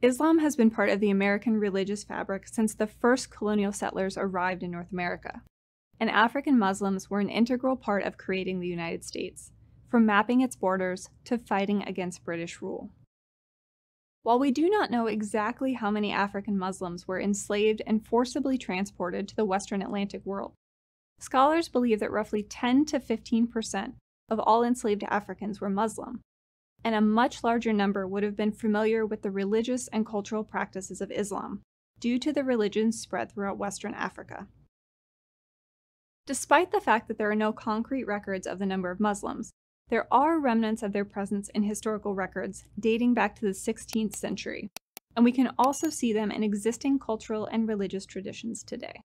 Islam has been part of the American religious fabric since the first colonial settlers arrived in North America, and African Muslims were an integral part of creating the United States, from mapping its borders to fighting against British rule. While we do not know exactly how many African Muslims were enslaved and forcibly transported to the Western Atlantic world, scholars believe that roughly 10 to 15% of all enslaved Africans were Muslim, and a much larger number would have been familiar with the religious and cultural practices of Islam, due to the religion's spread throughout Western Africa. Despite the fact that there are no concrete records of the number of Muslims, there are remnants of their presence in historical records dating back to the 16th century, and we can also see them in existing cultural and religious traditions today.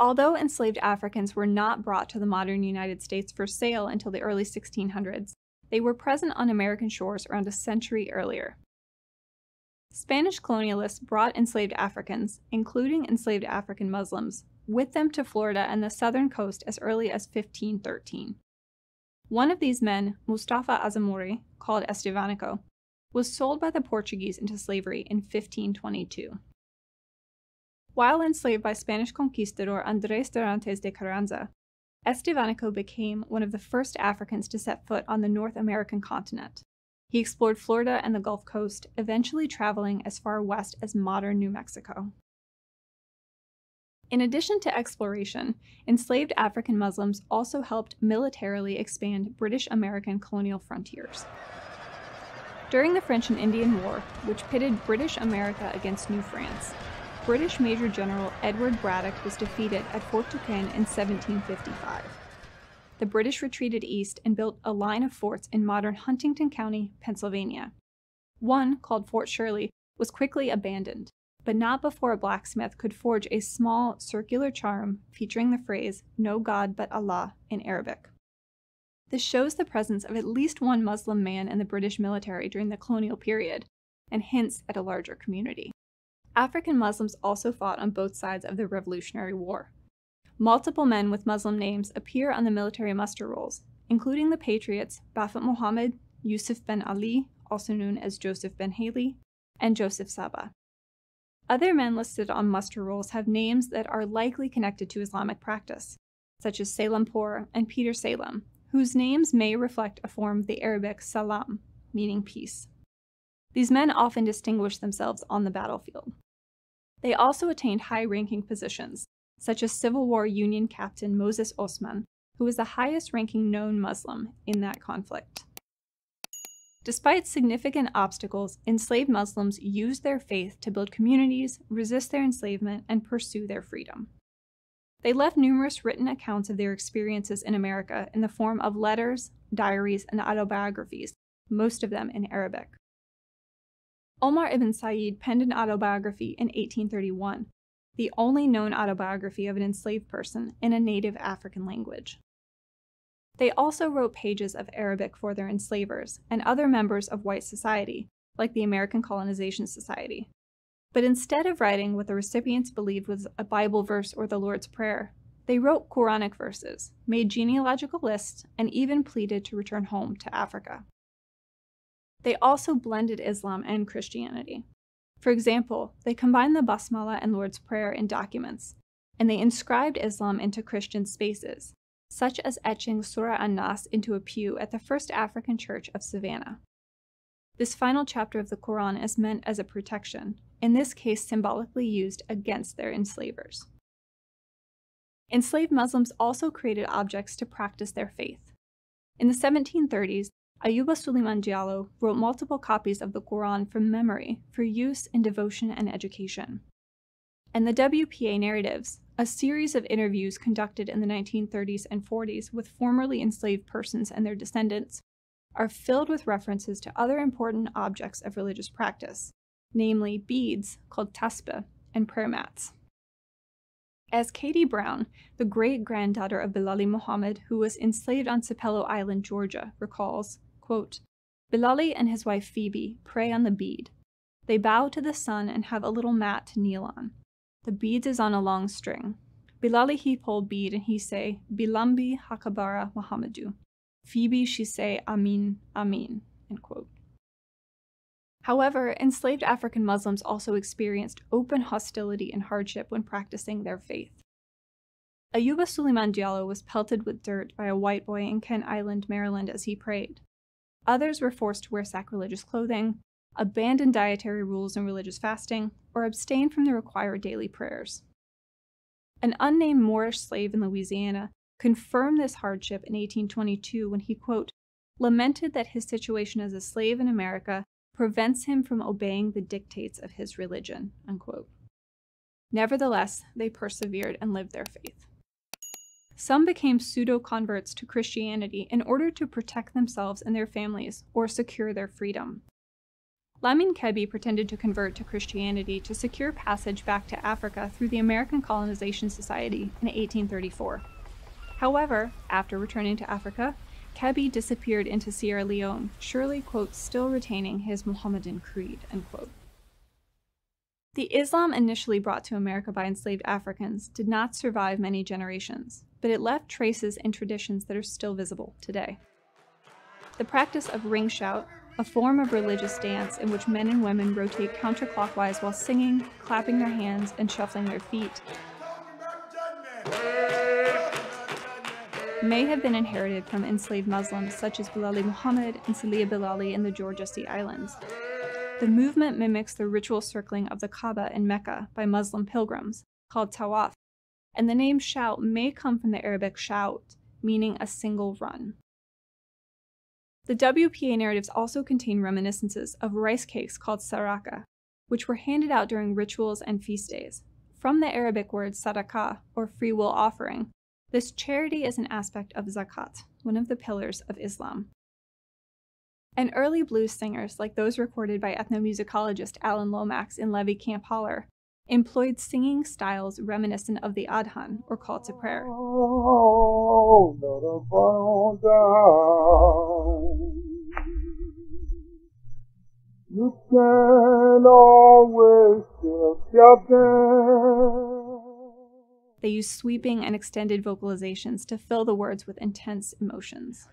Although enslaved Africans were not brought to the modern United States for sale until the early 1600s, they were present on American shores around a century earlier. Spanish colonialists brought enslaved Africans, including enslaved African Muslims, with them to Florida and the southern coast as early as 1513. One of these men, Mustafa Azamuri, called Estevanico, was sold by the Portuguese into slavery in 1522. While enslaved by Spanish conquistador Andres Durantes de Carranza, Estevanico became one of the first Africans to set foot on the North American continent. He explored Florida and the Gulf Coast, eventually traveling as far west as modern New Mexico. In addition to exploration, enslaved African Muslims also helped militarily expand British American colonial frontiers. During the French and Indian War, which pitted British America against New France, British Major General Edward Braddock was defeated at Fort Duquesne in 1755. The British retreated east and built a line of forts in modern Huntingdon County, Pennsylvania. One, called Fort Shirley, was quickly abandoned, but not before a blacksmith could forge a small, circular charm featuring the phrase, "No God but Allah," in Arabic. This shows the presence of at least one Muslim man in the British military during the colonial period, and hints at a larger community. African Muslims also fought on both sides of the Revolutionary War. Multiple men with Muslim names appear on the military muster rolls, including the patriots Bafat Muhammad, Yusuf ben Ali, also known as Joseph ben Haley, and Joseph Sabah. Other men listed on muster rolls have names that are likely connected to Islamic practice, such as Salem Poor and Peter Salem, whose names may reflect a form of the Arabic salam, meaning peace. These men often distinguished themselves on the battlefield. They also attained high-ranking positions, such as Civil War Union Captain Moses Osman, who was the highest-ranking known Muslim in that conflict. Despite significant obstacles, enslaved Muslims used their faith to build communities, resist their enslavement, and pursue their freedom. They left numerous written accounts of their experiences in America in the form of letters, diaries, and autobiographies, most of them in Arabic. Omar ibn Sayyid penned an autobiography in 1831, the only known autobiography of an enslaved person in a native African language. They also wrote pages of Arabic for their enslavers and other members of white society, like the American Colonization Society. But instead of writing what the recipients believed was a Bible verse or the Lord's Prayer, they wrote Quranic verses, made genealogical lists, and even pleaded to return home to Africa. They also blended Islam and Christianity. For example, they combined the Basmala and Lord's Prayer in documents, and they inscribed Islam into Christian spaces, such as etching Surah An-Nas into a pew at the First African Church of Savannah. This final chapter of the Qur'an is meant as a protection, in this case symbolically used against their enslavers. Enslaved Muslims also created objects to practice their faith. In the 1730s, Ayuba Suleiman Diallo wrote multiple copies of the Qur'an from memory for use in devotion and education. And the WPA narratives, a series of interviews conducted in the 1930s and 40s with formerly enslaved persons and their descendants, are filled with references to other important objects of religious practice, namely beads called tasbih and prayer mats. As Katie Brown, the great-granddaughter of Bilali Muhammad, who was enslaved on Sapelo Island, Georgia, recalls, quote, "Bilali and his wife Phoebe pray on the bead. They bow to the sun and have a little mat to kneel on. The beads is on a long string. Bilali he pull bead and he say, Bilambi Hakabara Muhammadu. Phoebe she say, Amin, Amin," end quote. However, enslaved African Muslims also experienced open hostility and hardship when practicing their faith. Ayuba Suleiman Diallo was pelted with dirt by a white boy in Kent Island, Maryland as he prayed. Others were forced to wear sacrilegious clothing, abandon dietary rules and religious fasting, or abstain from the required daily prayers. An unnamed Moorish slave in Louisiana confirmed this hardship in 1822 when he, quote, lamented that his situation as a slave in America prevents him from obeying the dictates of his religion, unquote. Nevertheless, they persevered and lived their faith. Some became pseudo-converts to Christianity in order to protect themselves and their families or secure their freedom. Lamin Kebi pretended to convert to Christianity to secure passage back to Africa through the American Colonization Society in 1834. However, after returning to Africa, Kebi disappeared into Sierra Leone, surely, quote, still retaining his Mohammedan creed, unquote. The Islam initially brought to America by enslaved Africans did not survive many generations, but it left traces and traditions that are still visible today. The practice of ring shout, a form of religious dance in which men and women rotate counterclockwise while singing, clapping their hands, and shuffling their feet, may have been inherited from enslaved Muslims such as Bilali Muhammad and Salih Bilali in the Georgia Sea Islands. The movement mimics the ritual circling of the Kaaba in Mecca by Muslim pilgrims, called tawaf, and the name shout may come from the Arabic shout, meaning a single run. The WPA narratives also contain reminiscences of rice cakes called saraka, which were handed out during rituals and feast days. From the Arabic word sadaqah, or free will offering, this charity is an aspect of zakat, one of the pillars of Islam. And early blues singers, like those recorded by ethnomusicologist Alan Lomax in Levy Camp Holler, employed singing styles reminiscent of the adhan, or call to prayer. They used sweeping and extended vocalizations to fill the words with intense emotions.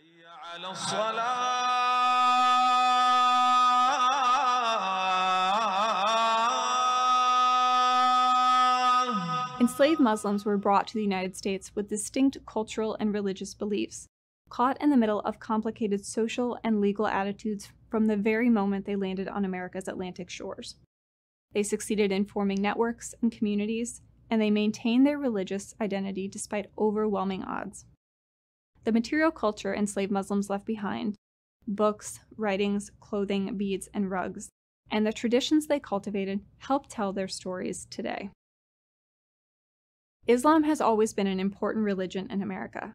Enslaved Muslims were brought to the United States with distinct cultural and religious beliefs, caught in the middle of complicated social and legal attitudes from the very moment they landed on America's Atlantic shores. They succeeded in forming networks and communities, and they maintained their religious identity despite overwhelming odds. The material culture enslaved Muslims left behind, books, writings, clothing, beads, and rugs, and the traditions they cultivated help tell their stories today. Islam has always been an important religion in America.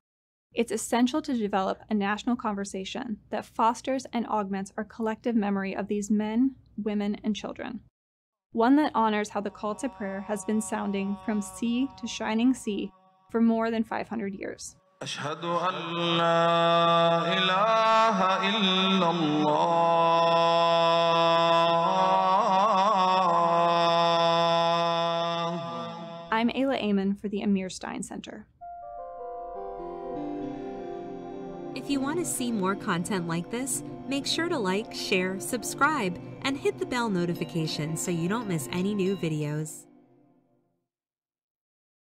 It's essential to develop a national conversation that fosters and augments our collective memory of these men, women, and children. One that honors how the call to prayer has been sounding from sea to shining sea for more than 500 years. أشهد أن لا إله إلا الله. I'm Ayla Amon for the Amir Stein Center. If you want to see more content like this, make sure to like, share, subscribe, and hit the bell notification so you don't miss any new videos.